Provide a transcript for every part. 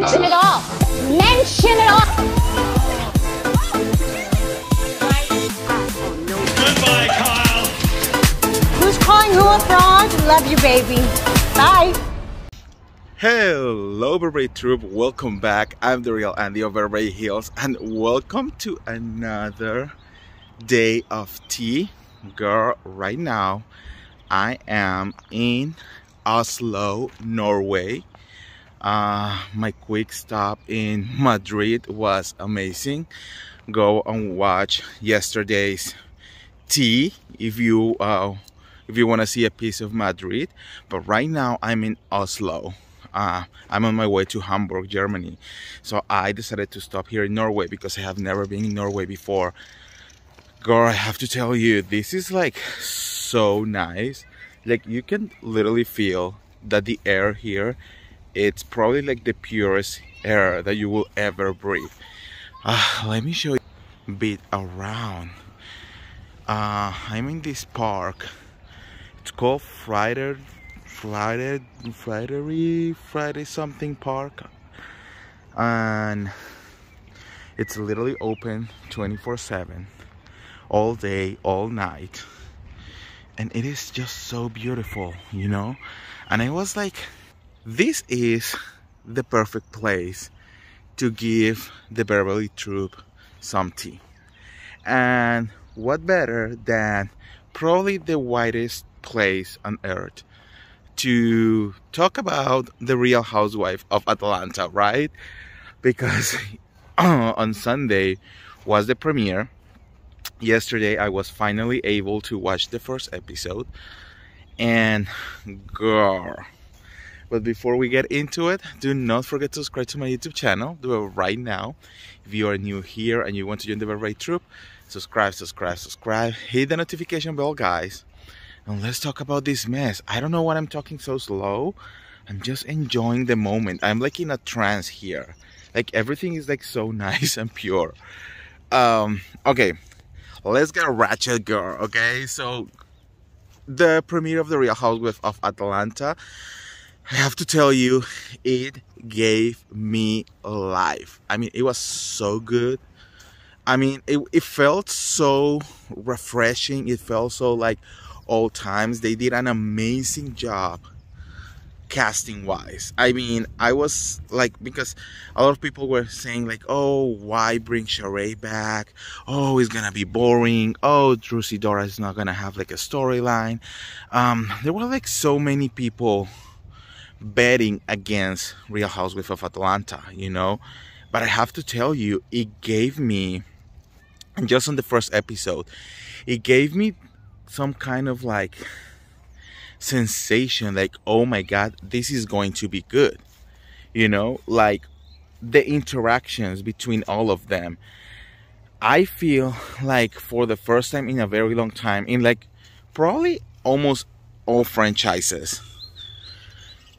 Mention it all. Mention it all. Goodbye, Kyle. Who's calling who a fraud? Love you, baby. Bye. Hello, Beverly Troop. Welcome back. I'm the real Andy of Beverly Hills, and welcome to another day of tea. Girl, right now I am in Oslo, Norway. My quick stop in Madrid was amazing. Go and watch yesterday's tea if you want to see a piece of Madrid. But right now I'm in Oslo. I'm on my way to Hamburg, Germany. So I decided to stop here in Norway because I have never been in Norway before. Girl, I have to tell you, this is like so nice. Like, you can literally feel that the air here, it's probably like the purest air that you will ever breathe. Let me show you a bit around. I'm in this park. It's called Friday something park, and it's literally open 24/7, all day, all night, and it is just so beautiful, you know. And I was like, this is the perfect place to give the Beverly Troop some tea. And what better than probably the whitest place on earth to talk about the Real Housewife of Atlanta, right? Because on Sunday was the premiere. Yesterday I was finally able to watch the first episode, and girl. But before we get into it, do not forget to subscribe to my YouTube channel. Do it right now. If you are new here and you want to join the Beverly Troop, subscribe. Hit the notification bell, guys. And let's talk about this mess. I don't know why I'm talking so slow. I'm just enjoying the moment. I'm like in a trance here. Like, everything is like so nice and pure. Okay, let's get ratchet, girl, okay? So, the premiere of The Real Housewives of Atlanta, I have to tell you, it gave me life. I mean, it was so good. I mean, it felt so refreshing. It felt so like old times. They did an amazing job casting-wise. I mean, I was like, because a lot of people were saying like, oh, why bring Sheree back? Oh, it's gonna be boring. Oh, Drusy Dora is not gonna have like a storyline. There were like so many people betting against Real Housewives of Atlanta, you know. But I have to tell you, it gave me, just on the first episode, it gave me some kind of like sensation like, oh my god, this is going to be good, you know. Like, the interactions between all of them, I feel like for the first time in a very long time, in like probably almost all franchises,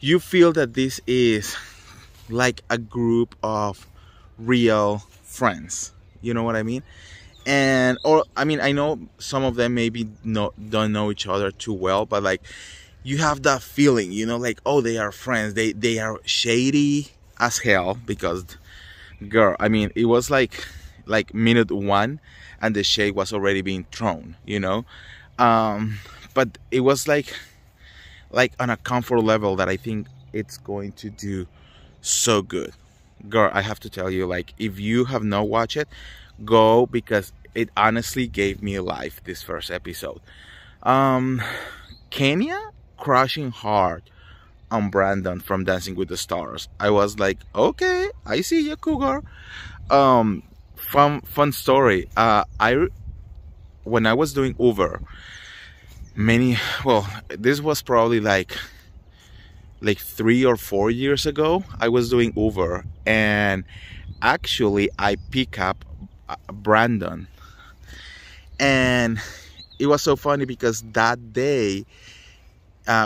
you feel that this is like a group of real friends. You know what I mean? And, or, I mean, I know some of them maybe don't know each other too well, but like, you have that feeling, you know, like, oh, they are friends. They are shady as hell because, girl, I mean, it was like minute one and the shade was already being thrown, you know? But it was like on a comfort level that I think it's going to do so good. Girl, I have to tell you, like, if you have not watched it, go, because it honestly gave me life, this first episode. Kenya crushing hard on Brandon from Dancing with the Stars. I was like, okay, I see you, cougar. Fun story. When I was doing Uber, this was probably like 3 or 4 years ago, I was doing Uber, and actually I pick up Brandon. And it was so funny because that day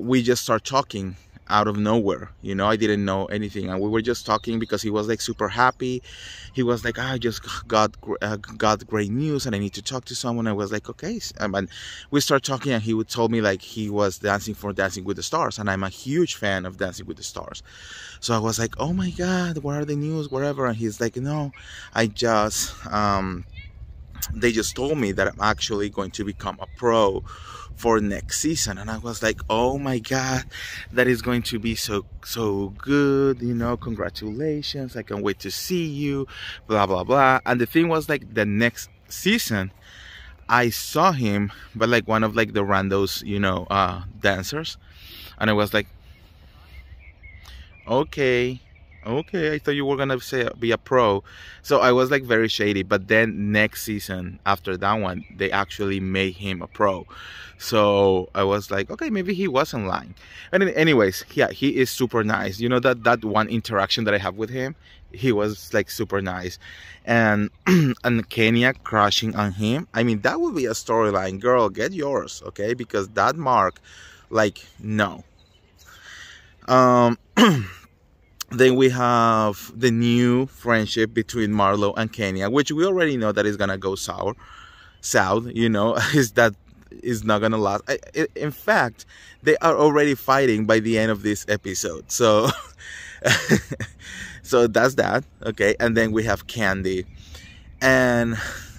we just start talking out of nowhere. You know, I didn't know anything, and we were just talking because he was like super happy. He was like, I just got great news and I need to talk to someone. I was like, okay. And we started talking, and he would tell me like he was dancing for Dancing with the Stars, and I'm a huge fan of Dancing with the Stars. So I was like, oh my God, what are the news, whatever. And he's like, no, I just they just told me that I'm actually going to become a pro for next season. And I was like, oh my God, that is going to be so good, you know, congratulations, I can't wait to see you, blah blah blah. And the thing was, like, the next season I saw him, but like one of like the randos, you know, dancers. And I was like, okay, I thought you were gonna be a pro. So I was like very shady. But then next season, after that one, they actually made him a pro. So I was like, okay, maybe he wasn't lying. And anyways, yeah, he is super nice. You know, that one interaction that I have with him, he was like super nice. And Kenya crushing on him, I mean, that would be a storyline. Girl, get yours, okay? Because that mark, like, no. Then we have the new friendship between Marlo and Kenya, which we already know that is going to go south, you know, is that is not going to last. In fact, they are already fighting by the end of this episode. So, so that's that. Okay. And then we have Candy. And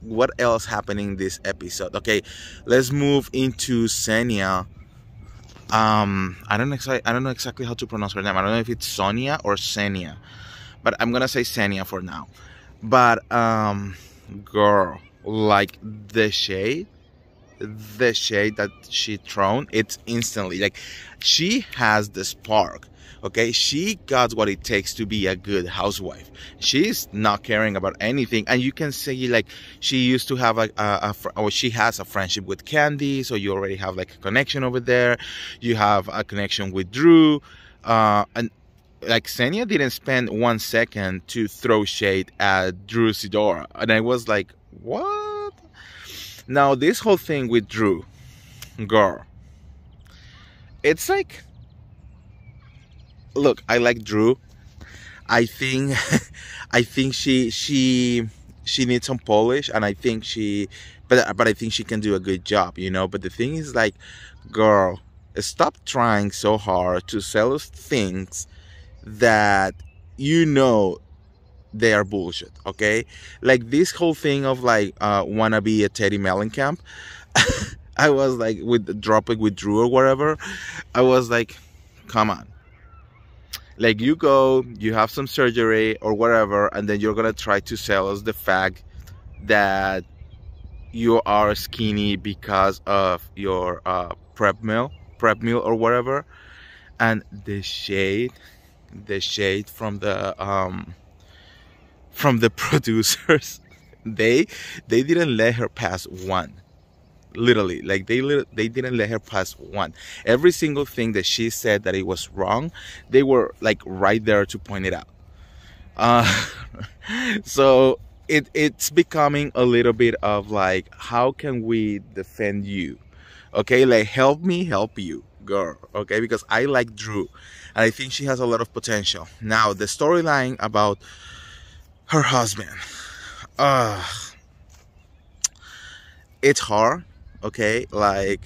what else happening this episode? Okay. Let's move into Xenia. I don't know exactly how to pronounce her name. I don't know if it's Sonia or Xenia, but I'm gonna say Xenia for now. But girl, like the shade that she thrown, it's instantly like she has the spark. Okay, she got what it takes to be a good housewife. She's not caring about anything, and you can say like she used to have or she has a friendship with Candy, so you already have like a connection over there. You have a connection with Drew, and like Xenia didn't spend 1 second to throw shade at Drew Sidora, and I was like, what? Now this whole thing with Drew, girl, it's like. Look, I like Drew. I think she needs some polish, and I think but I think she can do a good job, you know. But the thing is, like, girl, stop trying so hard to sell us things that you know they are bullshit. Okay, like this whole thing of like wanna be a Teddy Mellencamp. I was like with the drop it with Drew or whatever. I was like, come on. Like, you go, you have some surgery or whatever, and then you're going to try to sell us the fact that you are skinny because of your prep meal or whatever. And the shade from the producers, they didn't let her pass one. Literally, like they didn't let her pass one. Every single thing that she said that it was wrong, they were like right there to point it out. So it's becoming a little bit of like, how can we defend you? Okay, like help me help you, girl. Okay, because I like Drew, and I think she has a lot of potential. Now the storyline about her husband, it's hard. Okay, like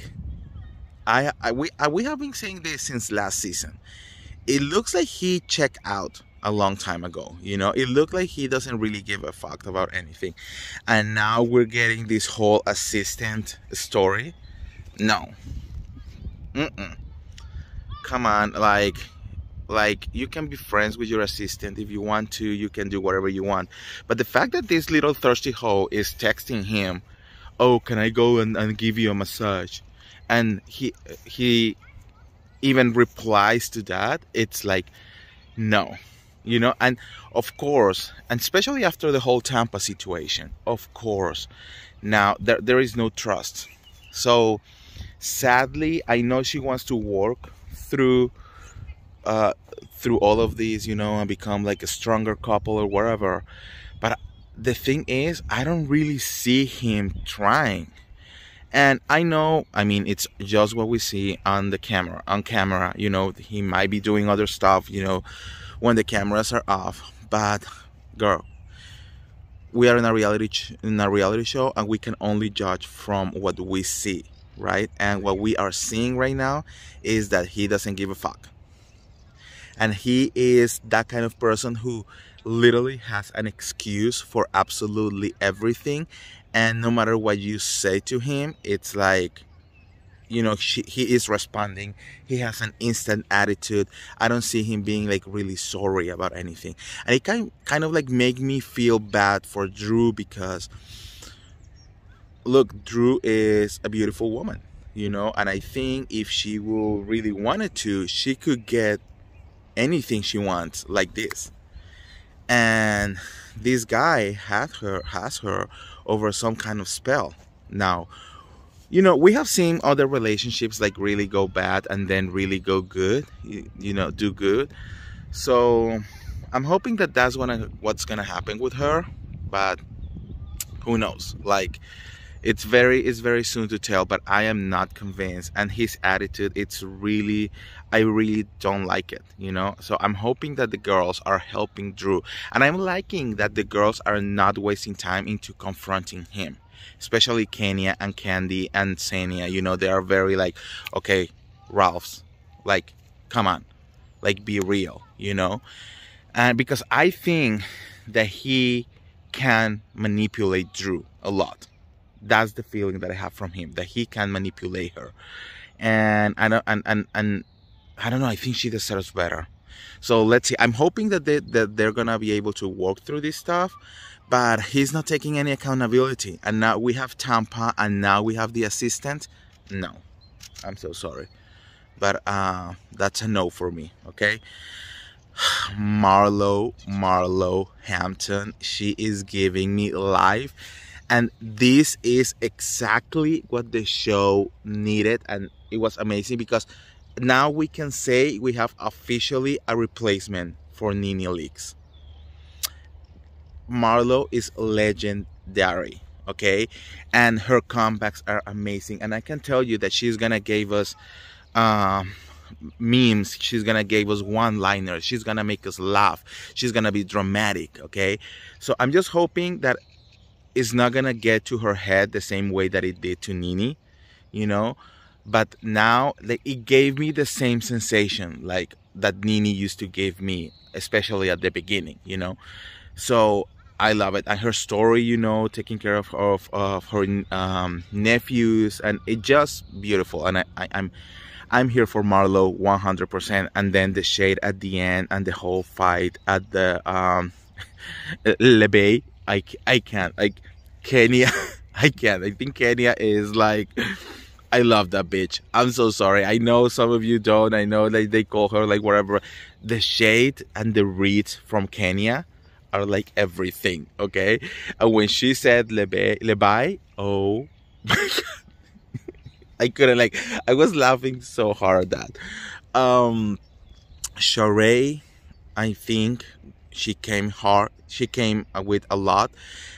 we have been saying this since last season. It looks like he checked out a long time ago, you know. It looked like he doesn't really give a fuck about anything, and now we're getting this whole assistant story. No, come on, like you can be friends with your assistant if you want to, you can do whatever you want. But the fact that this little thirsty hoe is texting him, oh, can I go and give you a massage? And he even replies to that. It's like, no, you know. And of course, and especially after the whole Tampa situation, of course, now there is no trust. So sadly, I know she wants to work through all of these, you know, and become like a stronger couple or whatever. But the thing is, I don't really see him trying. And I know, I mean, it's just what we see on the camera, you know, he might be doing other stuff, you know, when the cameras are off. But girl, we are in a reality show, and we can only judge from what we see, right? And what we are seeing right now is that he doesn't give a fuck. And he is that kind of person who literally has an excuse for absolutely everything. And no matter what you say to him, it's like, you know, he is responding. He has an instant attitude. I don't see him being like really sorry about anything. And it kind of like make me feel bad for Drew, because look, Drew is a beautiful woman, you know, and I think if she will really wanted to, she could get anything she wants like this. And this guy has her over some kind of spell. Now, you know, we have seen other relationships like really go bad and then really go good, you know, do good. So I'm hoping that that's what's gonna happen with her, but who knows? Like, it's very soon to tell, but I am not convinced. And his attitude, it's really, I really don't like it, you know? So I'm hoping that the girls are helping Drew. And I'm liking that the girls are not wasting time into confronting him, especially Kenya and Candy and Sania. You know, they are very like, okay, Ralphs, like, come on, like, be real, you know? And because I think that he can manipulate Drew a lot. That's the feeling that I have from him, that he can manipulate her. And I don't know, I think she deserves better. So let's see. I'm hoping that they're gonna be able to work through this stuff, but he's not taking any accountability. And now we have Tampa, and now we have the assistant. No, I'm so sorry, but that's a no for me, okay? Marlo Hampton, she is giving me life. And this is exactly what the show needed, and it was amazing, because now we can say we have officially a replacement for NeNe Leakes. Marlo is legendary, okay? And her comebacks are amazing, and I can tell you that she's gonna give us memes, she's gonna give us one-liners, she's gonna make us laugh, she's gonna be dramatic, okay? So I'm just hoping that it's not gonna get to her head the same way that it did to NeNe, you know? But now, like, it gave me the same sensation like that NeNe used to give me, especially at the beginning, you know? So I love it. And her story, you know, taking care of her nephews, and it's just beautiful. And I'm here for Marlo 100%. And then the shade at the end and the whole fight at the Le Bay. I can't, like, Kenya, I can't. I think Kenya is like, I love that bitch. I'm so sorry. I know some of you don't. I know, like, they call her like whatever. The shade and the reads from Kenya are like everything, okay? And when she said Le Bay, oh my God. I couldn't, like, I was laughing so hard at that. Sheree, I think she came hard. She came with a lot,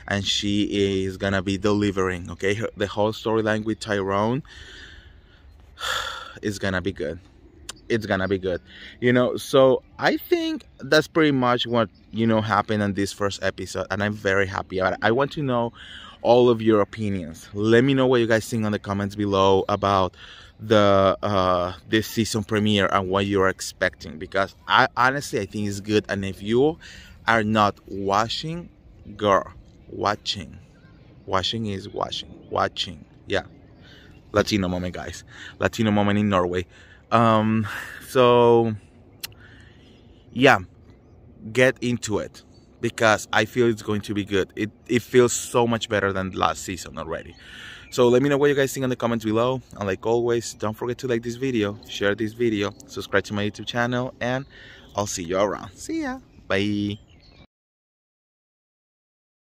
and she is gonna be delivering, okay? The whole storyline with Tyrone is gonna be good. It's gonna be good, you know? So I think that's pretty much what, you know, happened on this first episode, and I'm very happy about it. I want to know all of your opinions. Let me know what you guys think on the comments below about the this season premiere and what you're expecting, because I honestly think it's good. And if you are not watching, girl, watching is watching, yeah, Latino moment, guys, Latino moment in Norway. So yeah, get into it, because I feel it's going to be good. It feels so much better than last season already. So let me know what you guys think in the comments below, and like always, don't forget to like this video, share this video, subscribe to my YouTube channel, and I'll see you around. See ya. Bye.